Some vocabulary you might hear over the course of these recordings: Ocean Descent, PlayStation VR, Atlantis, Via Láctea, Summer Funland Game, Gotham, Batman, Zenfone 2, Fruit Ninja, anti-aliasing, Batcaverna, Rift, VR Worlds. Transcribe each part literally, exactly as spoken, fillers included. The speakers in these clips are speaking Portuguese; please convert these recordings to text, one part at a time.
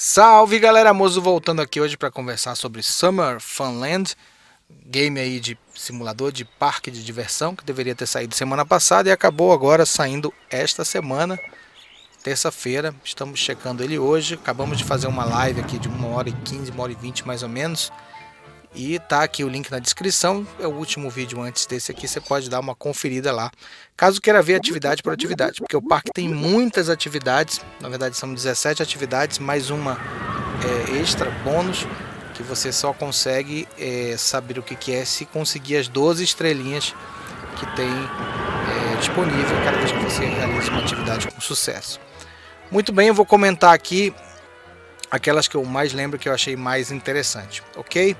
Salve galera, Mozo voltando aqui hoje para conversar sobre Summer Funland Game, aí de simulador de parque de diversão, que deveria ter saído semana passada e acabou agora saindo esta semana, terça-feira. Estamos checando ele hoje, acabamos de fazer uma live aqui de uma hora e quinze, uma hora e vinte mais ou menos. E tá aqui o link na descrição, é o último vídeo antes desse aqui, você pode dar uma conferida lá, caso queira ver atividade por atividade, porque o parque tem muitas atividades, na verdade são dezessete atividades, mais uma é, extra, bônus, que você só consegue é, saber o que, que é se conseguir as doze estrelinhas que tem é, disponível cada vez que você realiza uma atividade com sucesso. Muito bem, eu vou comentar aqui aquelas que eu mais lembro, que eu achei mais interessante, ok?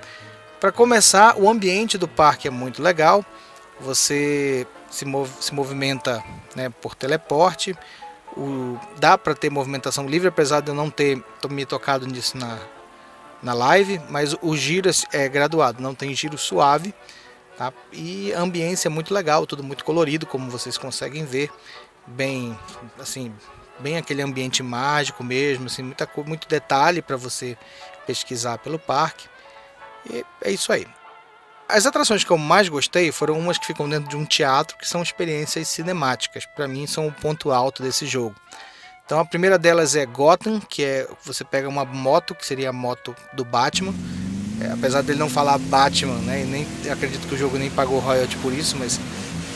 Para começar, o ambiente do parque é muito legal, você se, mov se movimenta, né, por teleporte, o, dá para ter movimentação livre, apesar de eu não ter me tocado nisso na, na live, mas o giro é graduado, não tem giro suave, tá? E a ambiência é muito legal, tudo muito colorido, como vocês conseguem ver, bem assim, bem aquele ambiente mágico mesmo, assim, muita, muito detalhe para você pesquisar pelo parque. E é isso aí. As atrações que eu mais gostei foram umas que ficam dentro de um teatro, que são experiências cinemáticas. Para mim são o ponto alto desse jogo. Então a primeira delas é Gotham, que é você pega uma moto, que seria a moto do Batman. É, apesar dele não falar Batman, né? E nem acredito que o jogo nem pagou royalty por isso, mas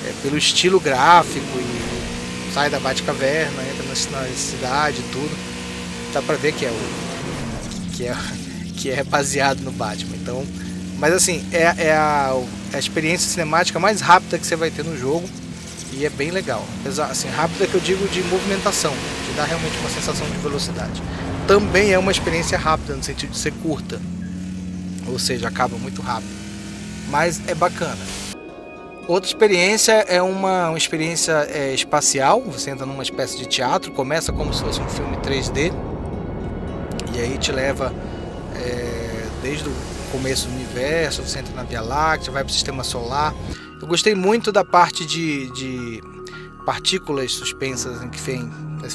é, pelo estilo gráfico, e sai da Batcaverna, entra na, na cidade e tudo. Dá para ver que é o que é que é baseado no Batman. Então, mas assim, é, é, a, é a experiência cinemática mais rápida que você vai ter no jogo, e é bem legal. Assim, rápida que eu digo de movimentação, te dá realmente uma sensação de velocidade. Também é uma experiência rápida no sentido de ser curta, ou seja, acaba muito rápido, mas é bacana. Outra experiência é uma, uma experiência é, espacial, você entra numa espécie de teatro, começa como se fosse um filme três D, e aí te leva... É, desde o começo do universo, você entra na Via Láctea, vai para o sistema solar. Eu gostei muito da parte de, de partículas suspensas, em que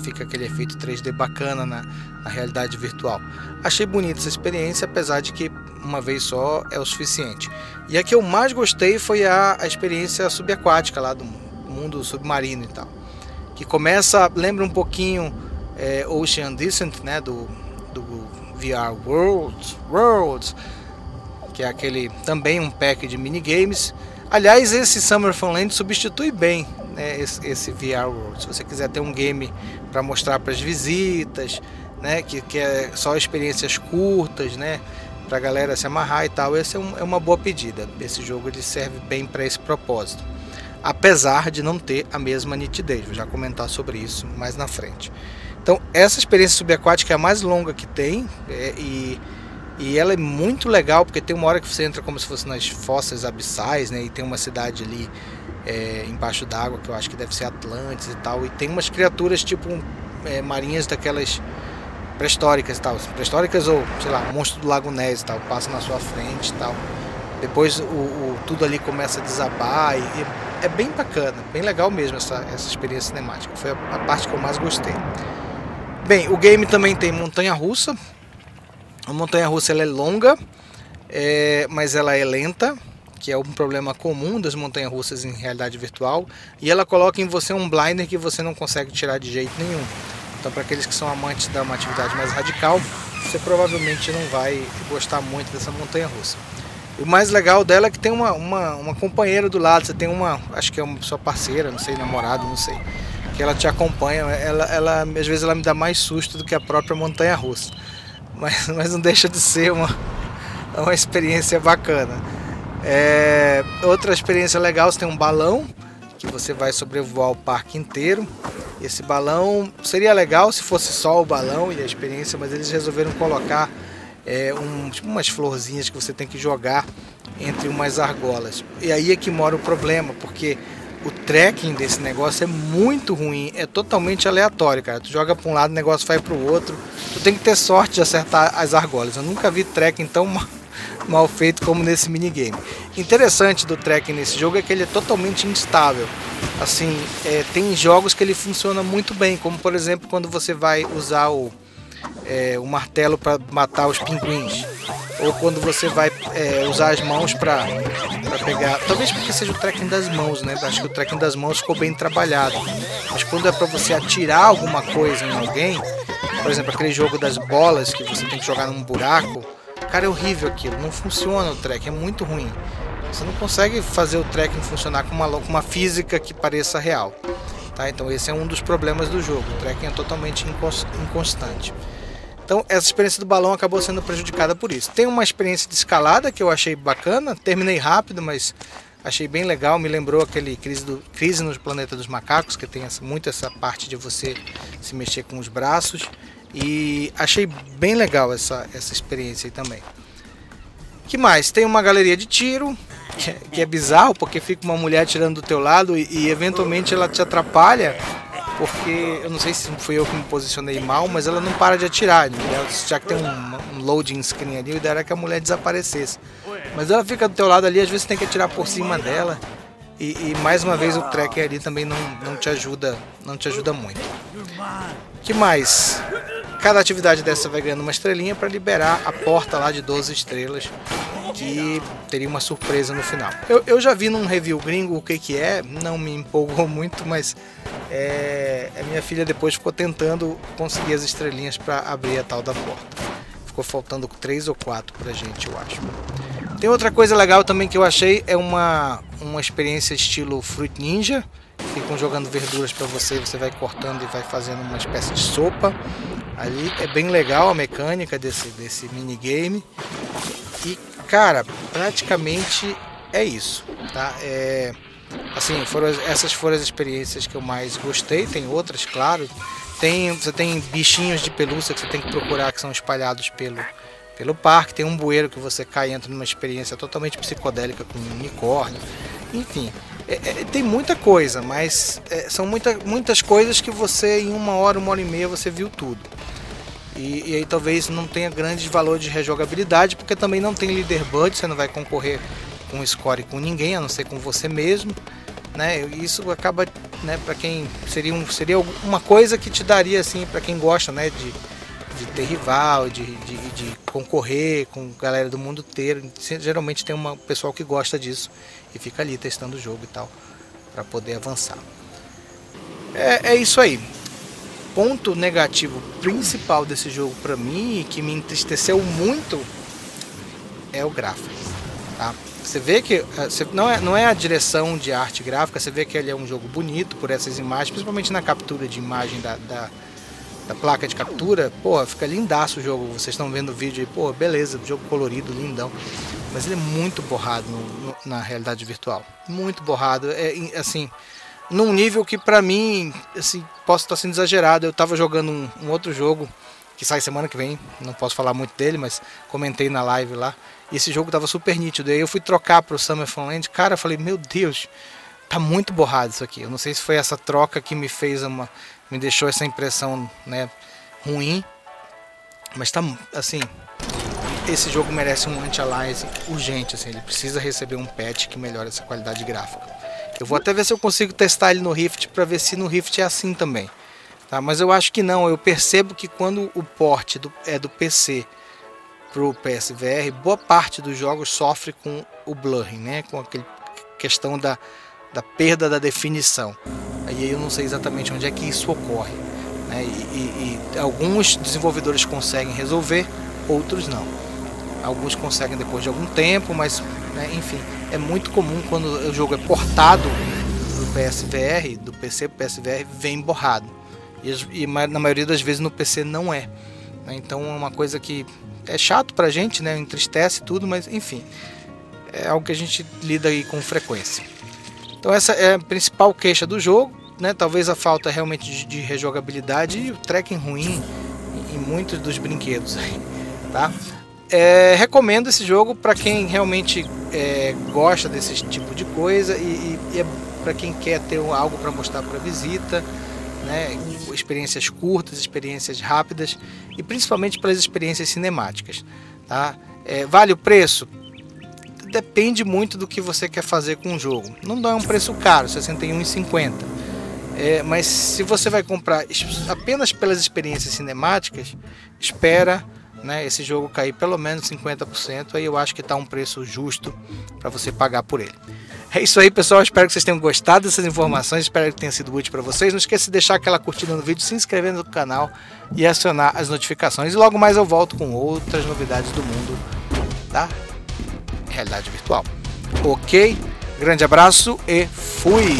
fica aquele efeito três D bacana na, na realidade virtual. Achei bonita essa experiência, apesar de que uma vez só é o suficiente. E a que eu mais gostei foi a, a experiência subaquática lá do mundo submarino e tal, que começa, lembra um pouquinho é, Ocean Descent, né, do, do V R Worlds, Worlds, que é aquele também um pack de minigames. Aliás, esse Summer Funland substitui bem, né, esse, esse V R Worlds. Se você quiser ter um game para mostrar para as visitas, né, que, que é só experiências curtas, né, para a galera se amarrar e tal, esse é, um, é uma boa pedida. Esse jogo ele serve bem para esse propósito, apesar de não ter a mesma nitidez. Vou já comentar sobre isso mais na frente. Então essa experiência subaquática é a mais longa que tem, é, e, e ela é muito legal, porque tem uma hora que você entra como se fosse nas fossas abissais, né, e tem uma cidade ali é, embaixo d'água, que eu acho que deve ser Atlantis e tal, e tem umas criaturas tipo é, marinhas daquelas pré-históricas e tal, pré-históricas ou sei lá, monstro do Lago Ness e tal, passa na sua frente e tal, depois o, o, tudo ali começa a desabar, e, e é bem bacana, bem legal mesmo essa, essa experiência cinemática, foi a, a parte que eu mais gostei. Bem, o game também tem montanha-russa. A montanha-russa ela é longa, é, mas ela é lenta, que é um problema comum das montanhas-russas em realidade virtual. E ela coloca em você um blinder que você não consegue tirar de jeito nenhum. Então, para aqueles que são amantes de uma atividade mais radical, você provavelmente não vai gostar muito dessa montanha-russa. O mais legal dela é que tem uma, uma, uma companheira do lado, você tem uma, acho que é uma sua parceira, não sei, namorado, não sei... que ela te acompanha, ela, ela, às vezes ela me dá mais susto do que a própria montanha-russa, mas, mas não deixa de ser uma, uma experiência bacana. É, outra experiência legal, você tem um balão, que você vai sobrevoar o parque inteiro. Esse balão, seria legal se fosse só o balão e a experiência, mas eles resolveram colocar é, um, tipo umas florzinhas que você tem que jogar entre umas argolas. E aí é que mora o problema, porque... o tracking desse negócio é muito ruim, é totalmente aleatório, cara. Tu joga para um lado, o negócio vai para o outro. Tu tem que ter sorte de acertar as argolas. Eu nunca vi tracking tão mal, mal feito como nesse minigame. Interessante do tracking nesse jogo é que ele é totalmente instável. Assim, é, tem jogos que ele funciona muito bem, como por exemplo quando você vai usar o, é, o martelo para matar os pinguins, ou quando você vai é, usar as mãos para pegar, talvez porque seja o tracking das mãos, né? Acho que o tracking das mãos ficou bem trabalhado, mas quando é para você atirar alguma coisa em alguém, por exemplo, aquele jogo das bolas que você tem que jogar num buraco, cara, é horrível aquilo, não funciona o tracking, é muito ruim. Você não consegue fazer o tracking funcionar com uma, com uma física que pareça real. Tá? Então esse é um dos problemas do jogo, o tracking é totalmente inconstante. Então essa experiência do balão acabou sendo prejudicada por isso. Tem uma experiência de escalada que eu achei bacana, terminei rápido, mas achei bem legal, me lembrou aquele crise, do, crise no Planeta dos Macacos, que tem essa, muito essa parte de você se mexer com os braços, e achei bem legal essa, essa experiência aí também. Que mais? Tem uma galeria de tiro, que é, que é bizarro, porque fica uma mulher atirando do teu lado e, e eventualmente ela te atrapalha, porque eu não sei se fui eu que me posicionei mal, mas ela não para de atirar, né? Já que tem um, um loading screen ali, o ideal era que a mulher desaparecesse. Mas ela fica do teu lado ali, às vezes você tem que atirar por cima dela, e, e mais uma vez o tracking ali também não, não te ajuda, não te ajuda muito. Que mais? Cada atividade dessa vai ganhando uma estrelinha para liberar a porta lá de doze estrelas, que teria uma surpresa no final. Eu, eu já vi num review gringo o que que é, não me empolgou muito, mas é, a minha filha depois ficou tentando conseguir as estrelinhas para abrir a tal da porta. Ficou faltando três ou quatro pra gente, eu acho. Tem outra coisa legal também que eu achei, é uma, uma experiência estilo Fruit Ninja, ficam jogando verduras para você, você vai cortando e vai fazendo uma espécie de sopa. Ali é bem legal a mecânica desse, desse minigame. E cara, praticamente é isso, tá? É, assim, foram, essas foram as experiências que eu mais gostei. Tem outras, claro. Tem, você tem bichinhos de pelúcia que você tem que procurar, que são espalhados pelo, pelo parque. Tem um bueiro que você cai e entra numa experiência totalmente psicodélica com um unicórnio. Enfim, é, é, tem muita coisa, mas é, são muita, muitas coisas que você em uma hora, uma hora e meia você viu tudo. E, e aí talvez não tenha grande valor de rejogabilidade, porque também não tem leaderboard, você não vai concorrer com score com ninguém, a não ser com você mesmo, né? Isso acaba, né, para quem seria, um, seria uma coisa que te daria assim, para quem gosta, né, de, de ter rival, de, de, de concorrer com galera do mundo inteiro. Geralmente tem um pessoal que gosta disso e fica ali testando o jogo e tal, para poder avançar. É, é isso aí. Ponto negativo principal desse jogo para mim, e que me entristeceu muito, é o gráfico, tá? Você vê que não é, não é a direção de arte gráfica, você vê que ele é um jogo bonito por essas imagens, principalmente na captura de imagem da, da, da placa de captura. Pô, fica lindaço o jogo, vocês estão vendo o vídeo aí, pô, beleza, jogo colorido, lindão, mas ele é muito borrado no, no, na realidade virtual, muito borrado, é assim, num nível que pra mim, assim, posso estar sendo exagerado. Eu estava jogando um, um outro jogo que sai semana que vem, não posso falar muito dele, mas comentei na live lá, e esse jogo estava super nítido, aí eu fui trocar pro Summer Funland, cara, eu falei, meu Deus, tá muito borrado isso aqui. Eu não sei se foi essa troca que me fez uma, me deixou essa impressão, né, ruim, mas tá, assim, esse jogo merece um anti-aliasing urgente, assim, ele precisa receber um patch que melhore essa qualidade gráfica. Eu vou até ver se eu consigo testar ele no Rift, para ver se no Rift é assim também, tá? Mas eu acho que não, eu percebo que quando o port do, é do P C para o P S V R, boa parte dos jogos sofre com o blurring, né? Com aquele questão da, da perda da definição. Aí eu não sei exatamente onde é que isso ocorre, né? E, e, e alguns desenvolvedores conseguem resolver, outros não. Alguns conseguem depois de algum tempo, mas, né, enfim, é muito comum quando o jogo é portado do P S V R, do P C para o P S V R, vem borrado. E, e na maioria das vezes no P C não é. Então é uma coisa que é chato pra gente, né, entristece tudo, mas enfim, é algo que a gente lida aí com frequência. Então essa é a principal queixa do jogo, né? Talvez a falta realmente de, de rejogabilidade e o tracking ruim em, em muitos dos brinquedos aí, tá? É, recomendo esse jogo para quem realmente é, gosta desse tipo de coisa, e, e, e é para quem quer ter algo para mostrar para visita, né? Experiências curtas, experiências rápidas e principalmente para as experiências cinemáticas, tá? É, vale o preço? Depende muito do que você quer fazer com o jogo. Não dá um preço caro, sessenta e um reais e cinquenta centavos. É, mas se você vai comprar apenas pelas experiências cinemáticas, espera, né, esse jogo cair pelo menos cinquenta por cento, aí eu acho que está um preço justo para você pagar por ele. É isso aí, pessoal, espero que vocês tenham gostado dessas informações, espero que tenha sido útil para vocês. Não esqueça de deixar aquela curtida no vídeo, se inscrever no canal e acionar as notificações. E logo mais eu volto com outras novidades do mundo da realidade virtual. Ok? Grande abraço e fui!